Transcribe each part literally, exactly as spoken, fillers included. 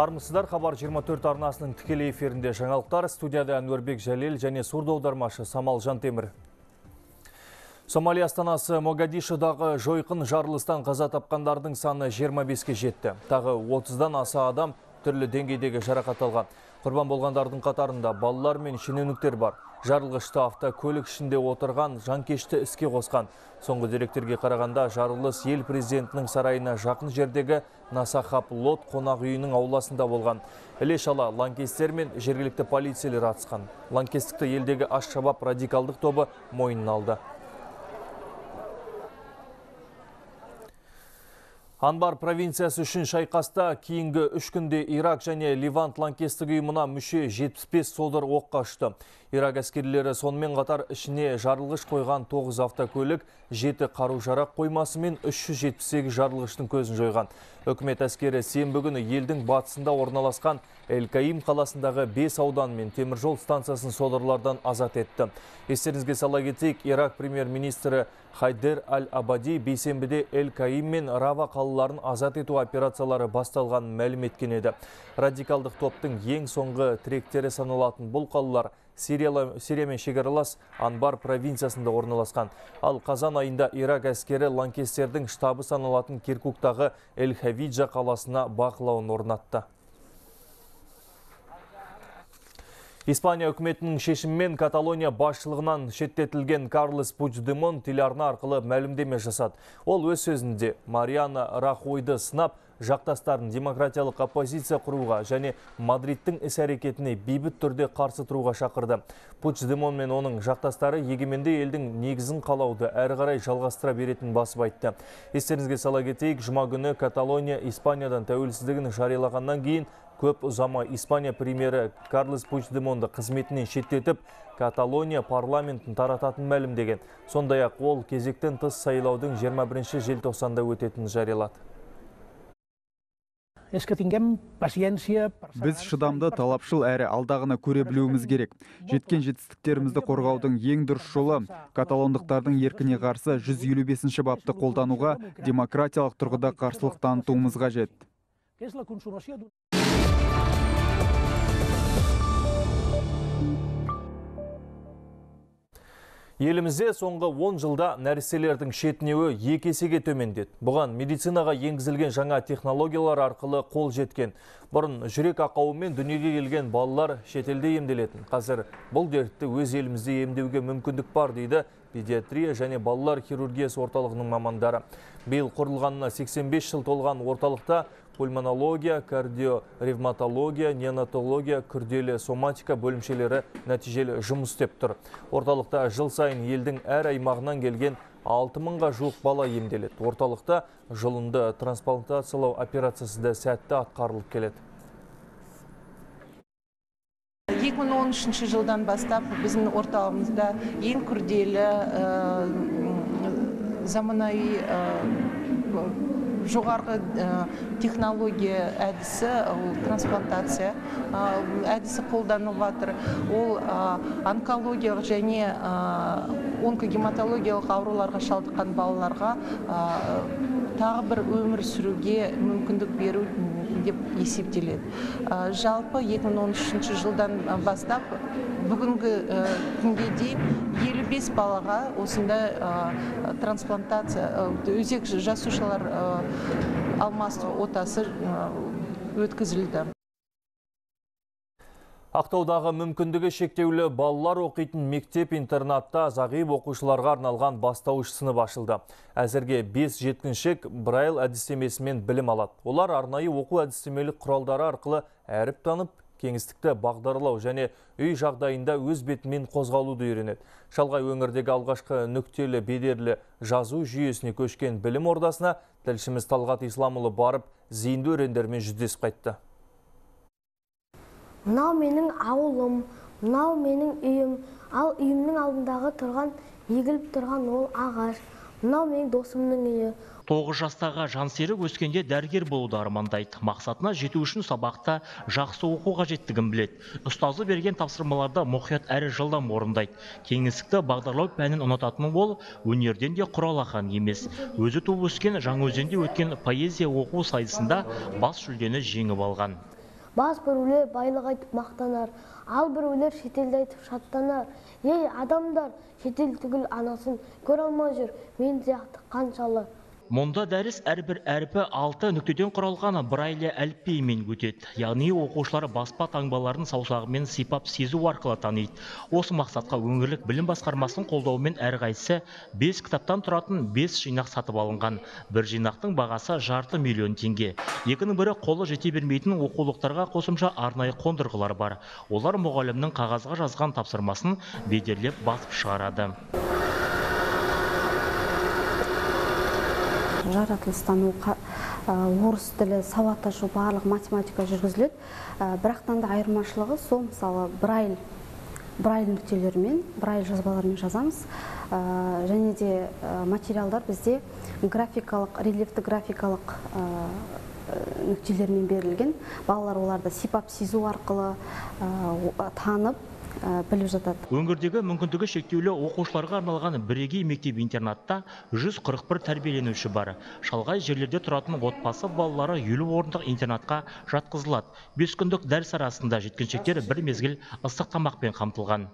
Армысыздар, Хабар жиырма төрт арнасының тікелей эфирінде жаңалықтар. Студияда Әнербек Жәлел және сурдоудармашы Самал Жантемір. Сомали астанасы Могадишудағы жойқын жарылыстан қаза тапқандардың саны жиырма беске жетті. Тағы отыздан аса адам түрлі деңгейдегі жарақат алған. Құрбан болғандардың қатарында балалар мен шенеуніктер бар. Жарылғышты авто көлік ішінде отырған жанкешті іске қосқан. Соңғы деректерге қарағанда жарылыс ел президентінің сарайына жақын жердегі Насахаб Лот қонақ үйінің ауласында болған. Іле-шала лаңкестер мен жергілікті полицейлер атысқан. Лаңкестікті елдегі Аш-Шабаб радикалдық тобы мойнына алды. Анбар провинциясы үшін шайқаста кейінгі үш күнде Ирак және Ливант лаңкестік ұйымына мүше жетпіс бес содыр оққа ұшты. Ирак әскерлері сонымен қатар ішіне жарылғыш қойған тоғыз автокөлік, жеті қару-жарақ қоймасы мен үш жүз жетпіс сегіз жарылғыштың көзін жойған. Үкімет әскері сенбі күні елдің батысында орналасқан Эль-Каим қаласындағы бес аудан мен теміржол станциясын содырлардан азат етті. Естеріңізге сала кетейік, Ирак премьер-министрі Хайдер Аль-Абади бейсенбіде Эль-Каим мен Рава қалаларын азат ету операциялары басталған мәлім еткен еді. Радикалдық топтың ең соңғы тіректері саналатын бұл қалалар Сирия мен шекаралас Анбар провинциясында орналасқан. Ал қазан айында Ирак әскері лаңкестердің штабы саналатын Киркуктағы Эль-Хавиджа қаласына бақылауын орнатты. Испания үкіметінің шешіммен Каталония басшылығынан шеттетілген Карлос Пучдемон телеарна арқылы мәлімдеме жасады. Ол өз сөзінде Мариано Рахойды сынап, жақтастарын демократиялық оппозиция құруға және Мадридтің іс-әрекетіне бейбіт түрде қарсы тұруға шақырды. Пучдемон мен оның жақтастары егеменді елдің негізін қалауды әрі қарай жалғастыра беретінін басып айтты. Естеріңізге сала кетейік, жұма күні Каталония Испаниядан тәуелсіздігін жариялағаннан кейін көп ұзамай Испания премьері Карлос Пучдемонды қызметінен шеттетіп, Каталония парламентін тарататын мәлімдеген. Сондай-ақ ол кезектен тыс сайлаудың жиырма бірінші желтоқсанда өтетінін жариялады. Біз шыдамды, талапшыл әрі алдағына көре білуіміз керек. Жеткен жетістіктерімізді қорғаудың ең дұрыс жолы каталондықтардың еркіне қарсы жүз елу бесінші бапты қолдануға демократиялық тұрғыда қарсылық танытуымыз қажет. Елімізде соңғы он жылда нәрестелердің шетінеуі екі есеге төмендеді. Бұған медицинаға енгізілген жаңа технологиялар арқылы қол жеткен. Бұрын жүрек ақауымен дүниеге келген балалар шетелде емделетін. Қазір бұл дертті өз елімізде емдеуге мүмкіндік бар дейді педиатрия және балалар хирургиясы орталығының мамандары. Биыл құрылғанына сексен бес жыл толған орталықта пульмонология, кардиоревматология, неонатология, күрделі соматика бөлімшелері нәтижелі жұмыс істеп тұр. Орталықта жыл сайын елдің әр аймағынан келген алты мыңға жуық бала емделеді. Орталықта жұлынды трансплантациялау операциясы да сәтті атқарылып келеді. екі мың он үшінші жылдан бастап біздің орталығымызда ең күрделі заманауи жоғарғы технология әдісі, трансплантация әдісі қолданылатыр. Ол онкологиялық және онкогематологиялық ауруларға шалдыққан балаларға тағы бір өмір сүруге мүмкіндік беру деп есептеледі. Жалпы екі мың он үшінші жылдан бастап бүгінгі күнге дейін елу бес балаға осында трансплантация, өзек жасушалар алмастыру отасы өткізілді. Ақтаудағы мүмкіндігі шектеулі балалар оқитын мектеп-интернатта зағип оқушыларға арналған бастауыш сынып ашылды. Әзірге бес жеткіншек брайл әдістемесімен білім алады. Олар арнайы оқу әдістемелік құралдары арқылы әріп танып, кеңістікті бағдарлау және үй жағдайында өз бетімен қозғалуды үйренеді. Шалғай өңірдегі алғашқы нүктелі бедерлі жазу жүйесіне көшкен білім ордасына тілшіміз Талғат Исламула барып, зейінді өрендермен жүздесіп қайтты. Мынау менің ауылым, мынау менің үйім, ал үйімнің алдындағы тұрған, егіліп тұрған ол ағаш, мынау менің досымның үйі. тоғыз жастағы Жансерік өскенде дәрігер болуды армандайды. Мақсатына жету үшін сабақта жақсы оқу қажеттігін біледі. Ұстазы берген тапсырмаларда мұқият әрі жылдам орындайды. Кеңістікті бағдарлау пәнін ұнататыны ол, өнерден де құралақан емес. Өзі туып өскен Жаңаөзенде өткен поэзия оқу сайысында бас жүлдені жеңіп алған. Бас біреулер байлық айтып мақтанар, ал біреулер шетелді айтып шаттанар. Ей, адамдар, шетел түгіл анасын көре алмай жүр, мен сияқты қаншалы. Мұнда дәріс әрбір әрпі алты нүктеден құралған брайлі әліпбиімен өтеді. Яғни оқушылар баспа таңбаларын саусағымен сипап сезу арқылы таниды. Осы мақсатқа өңірлік білім басқармасының қолдауымен әрқайсысы бес кітаптан тұратын бес жинақ сатып алынған. Бір жинақтың бағасы жарты миллион теңге. Екінің бірі қолы жете бермейтін оқулықтарға қосымша арнайы қондырғылар бар. Олар мұғалімнің қағазға жазған тапсырмасын бедерлеп басып шығарады. Жаратылыстану, орыс тілі, сауат ашу, барлық математика жүргізіледі. Бірақтан да айырмашылығы сол, мысалы, брайл нүктелермен, брайл жазбалармен жазамыз. Және де материалдар бізде графикалық, рельефті графикалық нүктелермен берілген. Балалар оларды сипап сезу арқылы танып, біліп жатады. Өңірдегі мүмкіндігі шектеулі оқушыларға арналған бірегей мектеп-интернатта жүз қырық бір тәрбиеленуші бар. Шалғай жерлерде тұратын отбасы балалары елу орындық интернатқа жатқызылады. бес күндік дәріс арасында жеткіншектер бір мезгіл ыстық тамақпен қамтылған.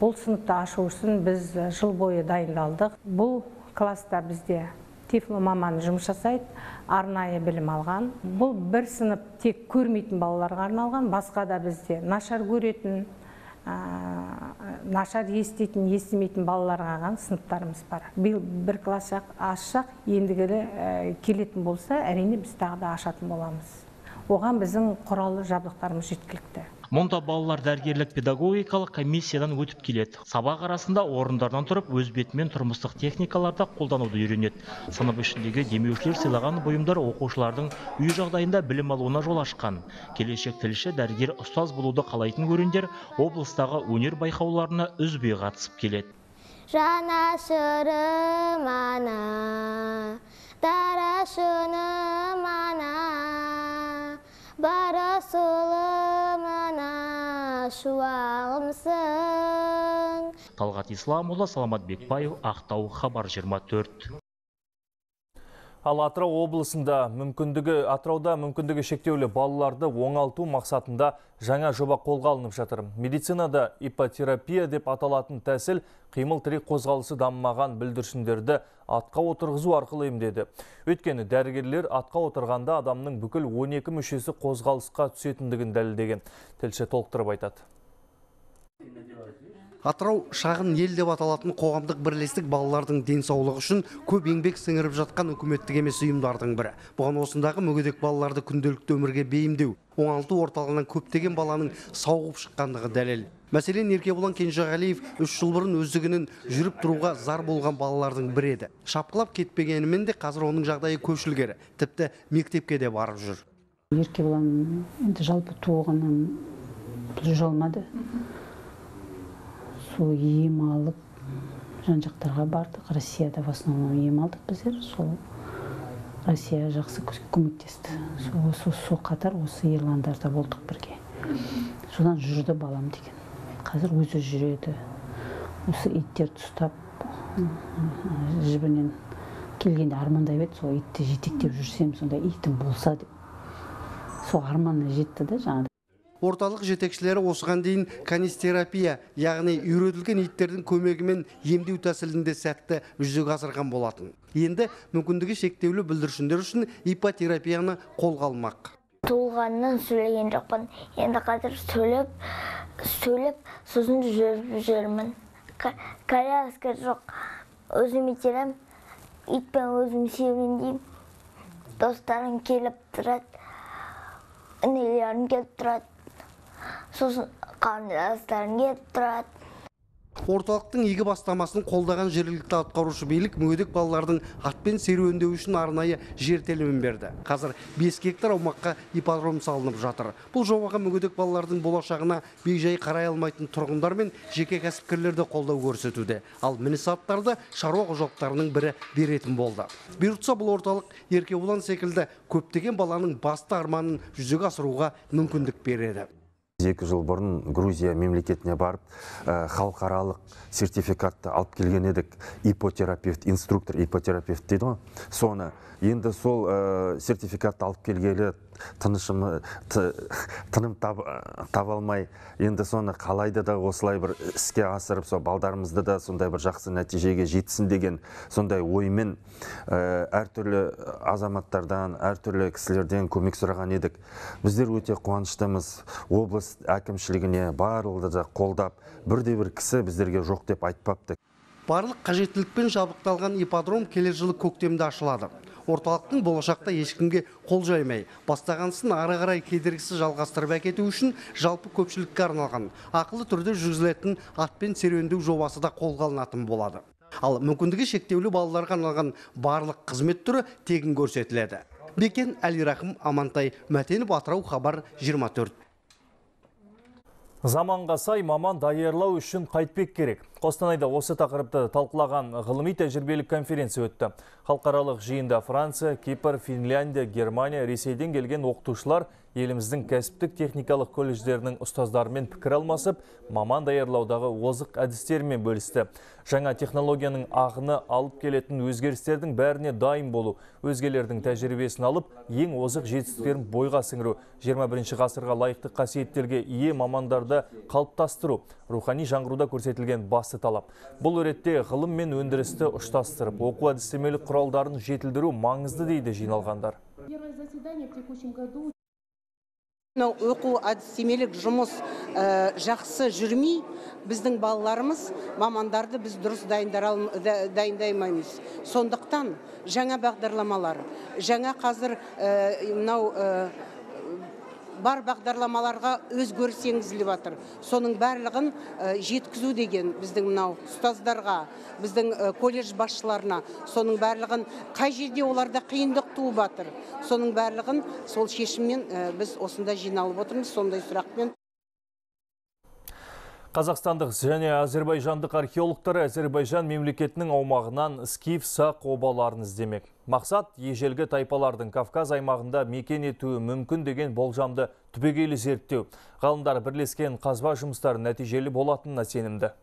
Бұл сыныпты ашу үшін біз жыл бойы дайындалдық. Бұл класста бізде тифло маман жұмыс жасайды, арнайы білім алған. Бұл бір сынып тек көрмейтін балаларға арналған, басқа да бізде нашар көретін, нашар естетін, естімейтін балаларға аған сыныптарымыз бар. Бір класс ашсақ, ендігілі келетін болса, әрине біз тағы да ашатын боламыз. Оған біздің құралы жабдықтарымыз жеткілікті. Мұнда балалар дәргерлік педагогикалық комиссиядан өтіп келеді. Сабақ арасында орындардан тұрып, өз бетімен тұрмыстық техникаларда қолдануды үйренеді. Сынып ішіндегі демеушілер сыйлаған бұйымдар оқушылардың үй жағдайында білім алуына жол ашқан. Келешек тілші дәргер ұстаз болуды қалайтын өрендер облыстағы өнер байқауларына үзбей қатысып келеді. Жанашырым ана, дарашыным ана, барасылым. Талғат Исламула, Саламат Бекбайу, Ақтау, Хабар жиырма төрт. Ал Атырау облысында мүмкіндігі, Атырауда мүмкіндігі шектеулі балаларды оңалту мақсатында жаңа жоба қолға алынып жатыр. Медицинада ипотерапия деп аталатын тәсіл қимыл-тірек қозғалысы дамымаған бүлдіршіндерді атқа отырғызу арқылы емдеді. Өйткені дәрігерлер атқа отырғанда адамның бүкіл он екі мүшесі қозғалысқа түсетіндігін дәлелдеген. Тілші толықтырып айтады. Атырау шағын ел деп аталатын қоғамдық бірлестік балалардың денсаулығы үшін көп еңбек сіңіріп жатқан үкіметтік емес ұйымдардың бірі. Бұған осындағы мүгедек балаларды күнделікті өмірге бейімдеу, оңалту орталығынан көптеген баланың сауығып шыққандығы дәлел. Мәселен, Еркебулан Кенжағалиев үш жыл бұрын өздігінен жүріп тұруға зар болған балалардың бірі еді. Шапқылап кетпегенімен де қазір оның жағдайы көшілгері, тіпті мектепке де барып жүр. Еркебулан енді жалпы туылғаннан жүре алмады. Сол ем алып, жан-жақтарға бардық. Россияда в основном ем алдық біздер. Сол Россия жақсы көмектесті. Сол қатар осы Ирландарда болдық бірге. Содан жүрді балам деген. Қазір өзі жүреді. Осы иттерді ұстап, жібінен келгенде армандай бет, сол итті жетектеп жүрсем, сонда итім болса деп. Сол арманына жетті де жаңады. Орталық жетекшілері осыған дейін канистерапия, яғни үйретілген иттердің көмегімен емдеу тәсілінде сәтті жүзеге асырған болатын. Енді мүмкіндігі шектеулі бүлдіршіндер үшін ипотерапияны қолға алмақ. Толғаннан сөйлеген жоқпын. Енді қазір сөйлеп, сөйлеп, сосын жүріп жүрмін. Коляска жоқ. Өзім итерем, итпен өзім сүйемін. Достарым келіп тұрады. Нелерін келіп тұрады. Сосын қандастарын келіп тұрады. Орталықтың егі бастамасын қолдаған жергілікті атқарушы билік мүгедек балалардың атпен серуендеу үшін арнайы жер телімін берді. Қазір бес гектар аумаққа ипподром салынып жатыр. Бұл жобаға мүгедек балалардың болашағына бейжай қарай алмайтын тұрғындар мен жеке кәсіпкерлерді қолдау көрсетуде. Ал мінісаттарды шаруа қожалықтарының бірі беретін болды. Бұйыртса бұл орталық Еркебулан секілді көптеген баланың басты арманын жүзеге асыруға мүмкіндік береді. Екі жыл бұрын Грузия мемлекетіне барып, халықаралық сертификатты алып келген едік. Ипотерапевт, инструктор, ипотерапевт дейді ма? Соны, енді сол сертификатты алып келгелі тынышым тыным таба алмай, енді соны қалайда да осылай бір іске асырып, со балдарымызды да сондай бір жақсы нәтижеге жетсін деген сондай оймен әртүрлі азаматтардан, әртүрлі кісілерден көмек сұраған едік. Біздер өте қуаныштымыз, облыс әкімшілігіне барлығы да қолдап, бірде-бір кісі біздерге жоқ деп айтпапты. Барлық қажеттілікпен жабықталған ипподром келер жылы көктемде ашылады. Орталықтың болашақта ешкімге қол жаймай, бастағансын ары қарай кедергісіз жалғастырып әкету үшін жалпы көпшілікке арналған ақылы түрде жүргізілетін атпен серуендеу жобасы да қолға алынатын болады. Ал мүмкіндігі шектеулі балаларға арналған барлық қызмет түрі тегін көрсетіледі. Бекен Әлирахым, Амантай Мәтенов, Атырау, Хабар жиырма төрт. Заманға сай маман даярлау үшін қайтпек керек. Қостанайда осы тақырыпты талқылаған ғылыми тәжірибелік конференция өтті. Халықаралық жиында Франция, Кипр, Финляндия, Германия, Ресейден келген оқытушылар еліміздің кәсіптік техникалық колледждерінің ұстаздарымен пікір алмасып, маман даярлаудағы озық әдістермен бөлісті. Жаңа технологияның ағыны алып келетін өзгерістердің бәріне дайын болу, өзгелердің тәжірибесін алып, ең озық жетістіктерін бойға сіңіру, жиырма бірінші ғасырға лайықты қасиеттерге ие мамандарды қалыптастыру, рухани жаңғыруда көрсетілген басты талап. Бұл ретте ғылым мен өндірісті ұштастырып, оқу әдістемелік құралдарын жетілдіру маңызды дейді жиналғандар. Оқу әдістемелік жұмыс жақсы жүрмей, біздің балаларымыз, мамандарды біз дұрыс дайындаймаймыз. Сондықтан жаңа бағдарламалар, жаңа қазір бар бағдарламаларға өзгеріс енгізіліп жатыр. Соның барлығын жеткізу деген біздің мынау ұстаздарға, біздің колледж басшыларына, соның барлығын қай жерде оларда қиындық туып жатыр. Соның барлығын сол шешіммен біз осында жиналып отырмыз, сондай сұрақпен. Қазақстандық және Азербайжандық археологтар Азербайжан мемлекетінің аумағынан скиф-сақ обаларын іздемек. Мақсат ежелгі тайпалардың Кавказ аймағында мекен етуі мүмкін деген болжамды түбегейлі зерттеу. Ғалымдар бірлескен қазба жұмыстары нәтижелі болатынына сенімді.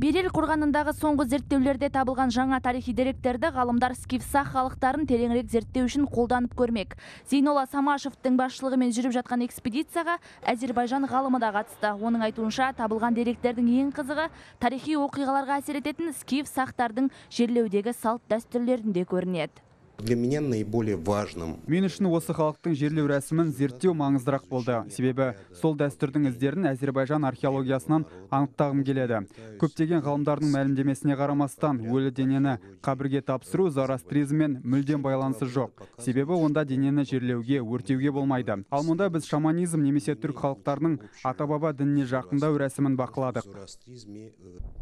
Берел қорғанындағы соңғы зерттеулерде табылған жаңа тарихи деректерді ғалымдар скиф-сақ халықтарын тереңірек зерттеу үшін қолданып көрмек. Зейнолла Самашевтың басшылығымен жүріп жатқан экспедицияға Әзербайжан ғалымы да қатысты. Оның айтуынша, табылған деректердің ең қызығы тарихи оқиғаларға әсер ететін скиф-сақтардың жерлеудегі салт дәстүрлерінде көрінеді. Для меня наиболее важным. Мен үшін осы халықтың жерлеу рәсімін зерттеу маңыздырақ болды. Себебі сол дәстүрдің іздерін Әзербайжан археологиясынан анықтағым келеді. Көптеген ғалымдардың мәлімдемесіне қарамастан өлі денені қабірге тапсыру зарастризммен мүлдем байланысы жоқ. Себебі онда денені жерлеуге, өртеуге болмайды. Ал мұнда біз шаманизм немесе түрк халықтарының ата-баба дініне жақындау рәсімін бақыладық.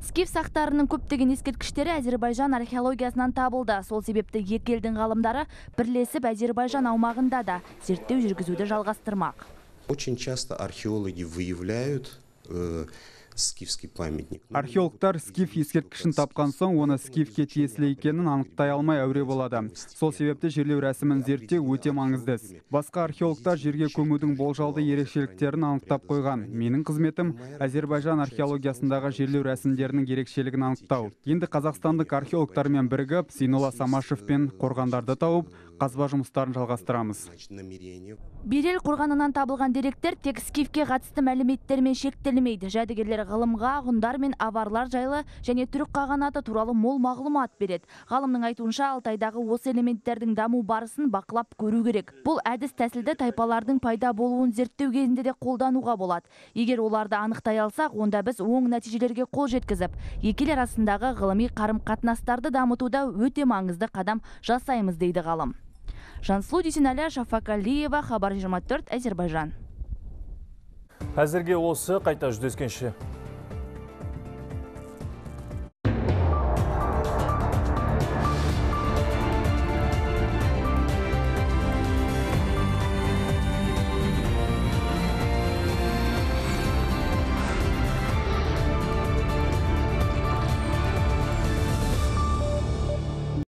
Скиф сақтарының көптеген ескерткіштері Әзербайжан археологиясынан табылды. Сол себепті екі елдің ғалымдары бірлесіп Әзербайжан аумағында да зерттеу жүргізуді жалғастырмақ. Очень часто археологи выявляют скифский памятник. Археологтар скиф ескерткішін тапқан соң, оны скифке тиесілі екенін анықтай алмай әуре болады. Сол себепті жерлеу рәсімін зерттеу өте маңызды. Басқа археологтар жерге көмудің болжалды ерекшеліктерін анықтап қойған. Менің қызметім Әзербайжан археологиясындағы жерлеу рәсімдерінің ерекшелігін анықтау. Енді қазақстандық археологтармен бірігіп, Зейнолла Самашевпен қорғандарды тауып, қазба жұмыстарын жалғастырамыз. Берел қорғанынан табылған деректер тек скифке қатысты мәліметтермен шектелмейді. Жәдігерлер ғылымға, ғұндар мен аварлар жайлы және түрік қағанаты туралы мол мағлұмат береді. Ғалымның айтуынша, Алтайдағы осы элементтердің даму барысын бақылап көру керек. Бұл әдіс тәсілді тайпалардың пайда болуын зерттеу кезінде де қолдануға болады. Егер оларды анықтай алсақ, онда біз оң нәтижелерге қол жеткізіп, екі ел арасындағы ғылыми қарым-қатынастарды дамытуда өте маңызды қадам жасаймыз дейді ғалым. Жансұлу Дүйсенәлі, Шафа Калиева, Хабар жиырма төрт, Әзербайжан. Әзірге осы, қайта жүздескенше.